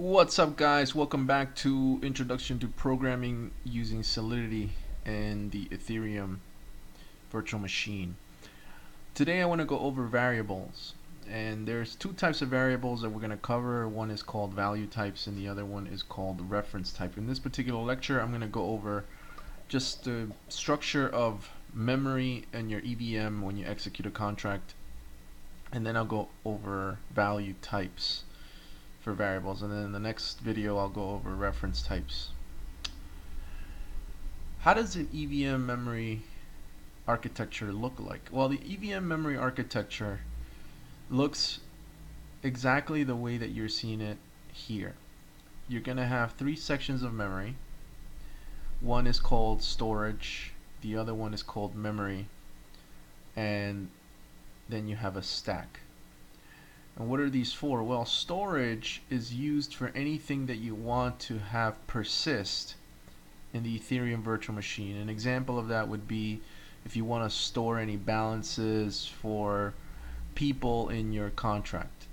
What's up, guys? Welcome back to Introduction to Programming using Solidity and the Ethereum virtual machine. Today I want to go over variables, and there's two types of variables that we're going to cover. One is called value types and the other one is called reference type. In this particular lecture I'm going to go over just the structure of memory and your EVM when you execute a contract, and then I'll go over value types for variables, and then in the next video I'll go over reference types. How does an EVM memory architecture look like? Well, the EVM memory architecture looks exactly the way that you're seeing it here. You're gonna have three sections of memory. One is called storage, the other one is called memory, and then you have a stack. And what are these for? Well, storage is used for anything that you want to have persist in the Ethereum virtual machine. An example of that would be if you want to store any balances for people in your contract.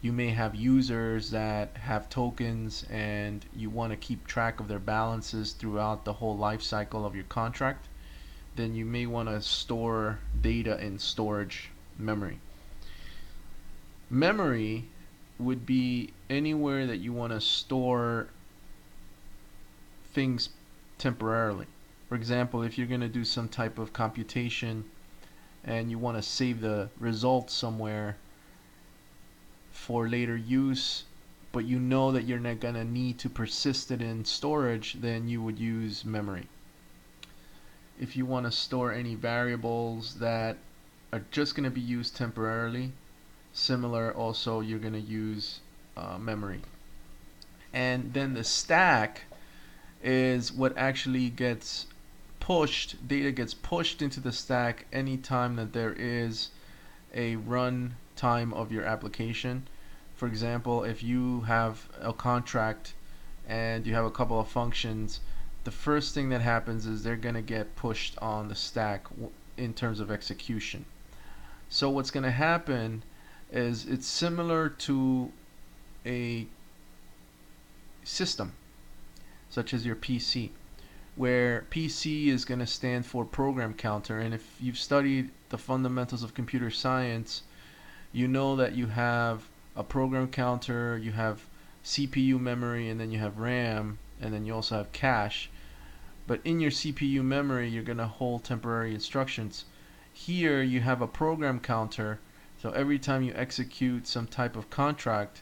You may have users that have tokens and you want to keep track of their balances throughout the whole life cycle of your contract. Then you may want to store data in storage memory. Memory would be anywhere that you want to store things temporarily. For example, if you're going to do some type of computation and you want to save the results somewhere for later use, but you know that you're not going to need to persist it in storage, then you would use memory. If you want to store any variables that are just going to be used temporarily, similar, also you're going to use memory. And then the stack is what actually gets pushed. Data gets pushed into the stack anytime that there is a run time of your application. For example, if you have a contract and you have a couple of functions, the first thing that happens is they're going to get pushed on the stack in terms of execution. So what's going to happen is it's similar to a system such as your PC, where PC is going to stand for program counter. And if you've studied the fundamentals of computer science, you know that you have a program counter, you have CPU memory, and then you have RAM, and then you also have cache. But in your CPU memory you're going to hold temporary instructions. Here you have a program counter. So every time you execute some type of contract,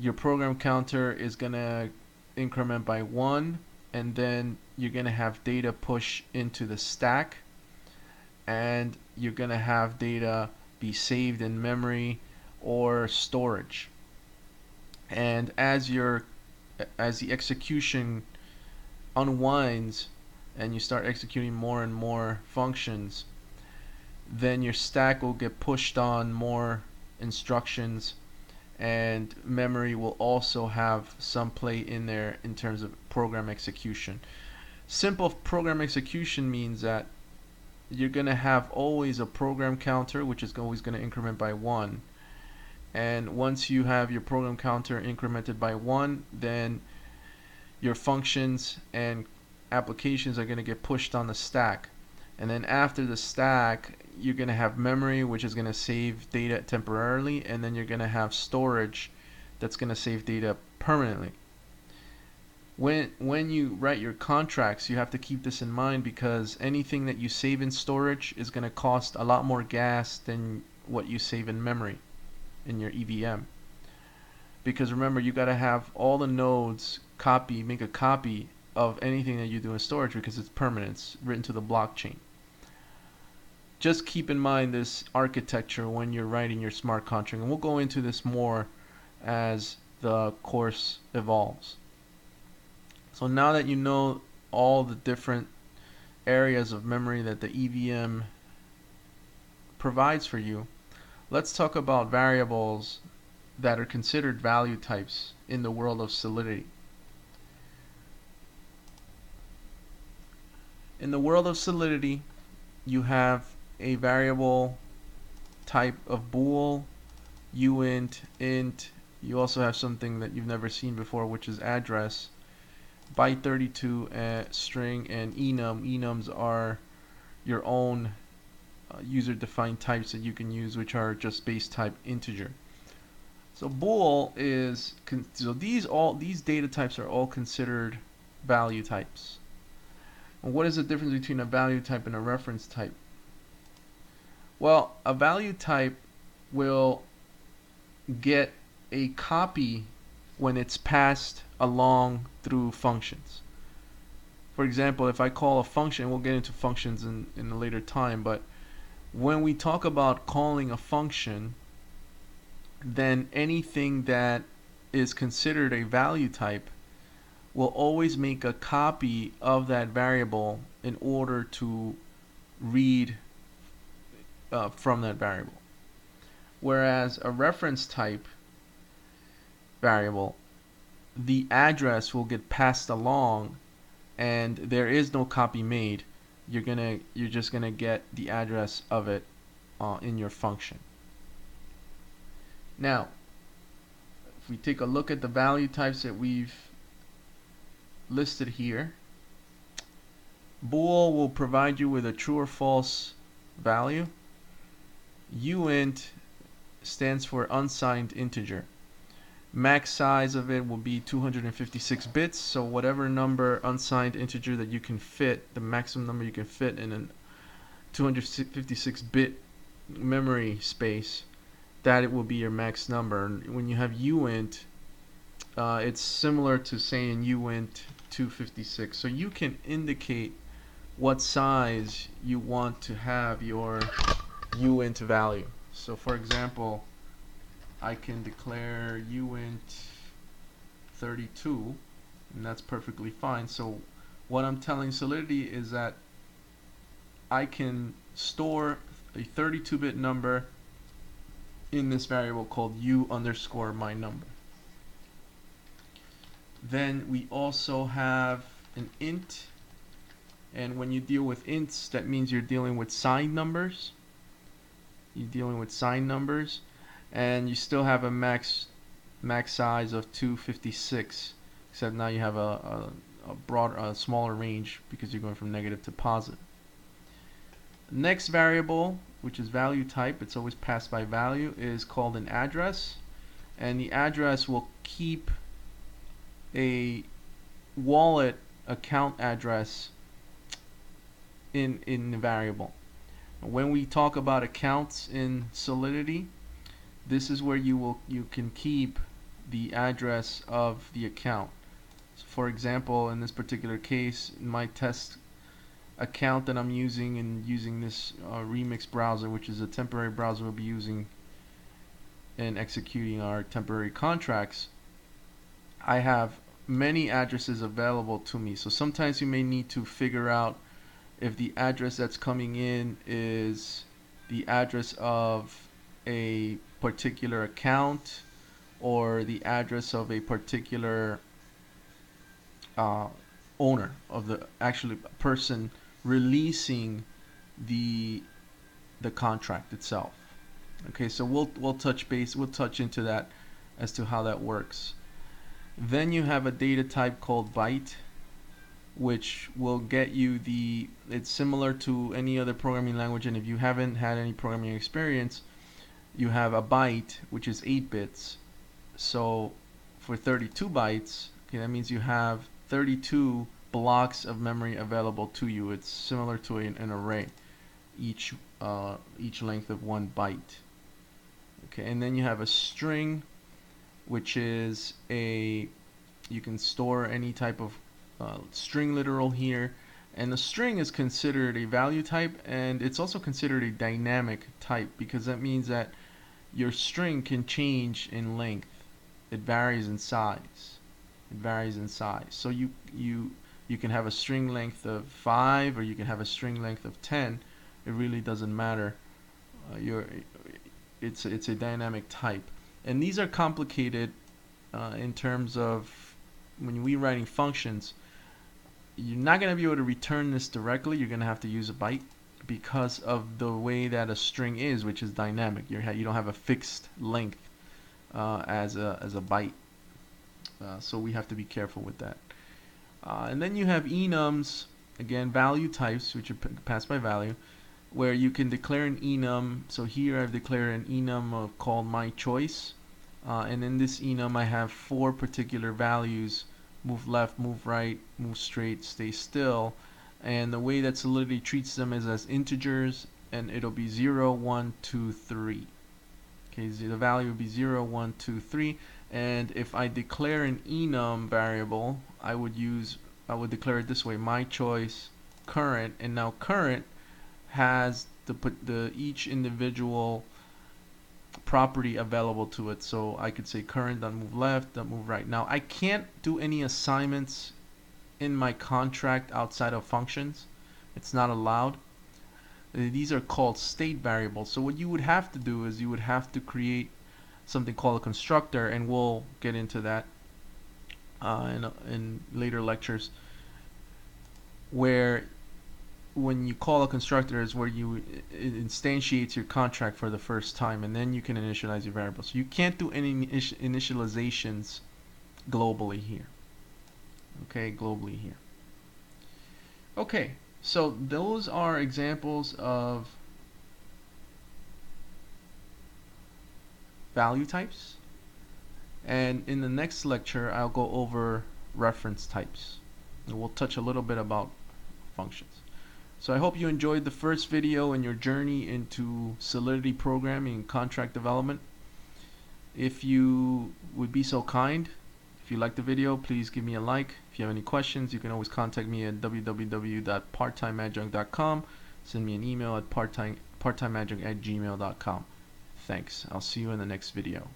your program counter is going to increment by 1, and then you're going to have data push into the stack, and you're going to have data be saved in memory or storage. And as the execution unwinds and you start executing more and more functions, then your stack will get pushed on more instructions, and memory will also have some play in there in terms of program execution. Simple program execution means that you're going to have always a program counter, which is always going to increment by 1. And once you have your program counter incremented by 1, then your functions and applications are going to get pushed on the stack. And then after the stack, you're going to have memory, which is going to save data temporarily, and then you're going to have storage that's going to save data permanently. When you write your contracts, you have to keep this in mind, because anything that you save in storage is going to cost a lot more gas than what you save in memory in your EVM. Because remember, you got to have all the nodes make a copy of anything that you do in storage, because it's permanent, it's written to the blockchain. Just keep in mind this architecture when you're writing your smart contract, and we'll go into this more as the course evolves. So now that you know all the different areas of memory that the EVM provides for you, let's talk about variables that are considered value types in the world of Solidity. In the world of Solidity, you have a variable type of bool, uint, int, You also have something that you've never seen before, which is address, byte 32, string, and enum. Enums are your own user-defined types that you can use, which are just base type integer. So bool is these data types are all considered value types. And what is the difference between a value type and a reference type? Well, a value type will get a copy when it's passed along through functions. For example, if I call a function, we'll get into functions in a later time, but when we talk about calling a function, then anything that is considered a value type will always make a copy of that variable in order to read from that variable. Whereas a reference type variable, the address will get passed along and there is no copy made. You're just gonna get the address of it in your function. Now if we take a look at the value types that we've listed here, bool will provide you with a true or false value. Uint stands for unsigned integer. Max size of it will be 256 bits, so whatever number unsigned integer that you can fit, the maximum number you can fit in a 256-bit memory space, that it will be your max number. And when you have uint, it's similar to saying uint 256. So you can indicate what size you want to have your uint value. So for example, I can declare uint 32 and that's perfectly fine. So what I'm telling Solidity is that I can store a 32-bit number in this variable called u_my_number. Then we also have an int, and when you deal with ints, that means you're dealing with signed numbers. And you still have a max size of 256, except now you have a smaller range because you're going from negative to positive. Next variable, which is value type, it's always passed by value, is called an address, and the address will keep a wallet account address in the variable. When we talk about accounts in Solidity, this is where you can keep the address of the account. So for example, in this particular case, in my test account that I'm using and using this Remix browser, which is a temporary browser we'll be using in executing our temporary contracts, I have many addresses available to me. So sometimes you may need to figure out if the address that's coming in is the address of a particular account or the address of a particular owner of the actually person releasing the contract itself. Okay, so we'll touch into that as to how that works. Then you have a data type called byte, which will get you it's similar to any other programming language, and if you haven't had any programming experience, you have a byte, which is 8 bits. So for 32 bytes, okay, that means you have 32 blocks of memory available to you. It's similar to an array, each length of 1 byte. Okay, and then you have a string, which is you can store any type of string literal here, and the string is considered a value type, and it's also considered a dynamic type because that means that your string can change in length. It varies in size. So you can have a string length of 5 or you can have a string length of 10. It really doesn't matter. It's a dynamic type. And these are complicated in terms of when we're writing functions. You're not going to be able to return this directly. You're going to have to use a byte because of the way that a string is, which is dynamic. You don't have a fixed length as a byte. So we have to be careful with that. And then you have enums, again, value types, which are passed by value, where you can declare an enum. So here I've declared an enum called my choice. And in this enum, I have 4 particular values: move left, move right, move straight, stay still. And the way that Solidity treats them is as integers, and it'll be 0, 1, 2, 3. Okay, so the value will be 0, 1, 2, 3. And if I declare an enum variable, I would declare it this way: my choice, current. And now current has each individual property available to it. So I could say current dot move left dot move right. Now I can't do any assignments in my contract outside of functions. It's not allowed. These are called state variables. So what you would have to do is you would have to create something called a constructor, and we'll get into that in later lectures, where when you call a constructor is where it instantiates your contract for the first time, and then you can initialize your variables. So you can't do any initializations globally here. Okay, globally here. Okay, so those are examples of value types, and in the next lecture I'll go over reference types, and we'll touch a little bit about functions. So I hope you enjoyed the first video in your journey into Solidity programming and contract development. If you would be so kind, if you liked the video, please give me a like. If you have any questions, you can always contact me at www.parttimemadjunct.com. Send me an email at parttimeadjunct@gmail.com. Thanks. I'll see you in the next video.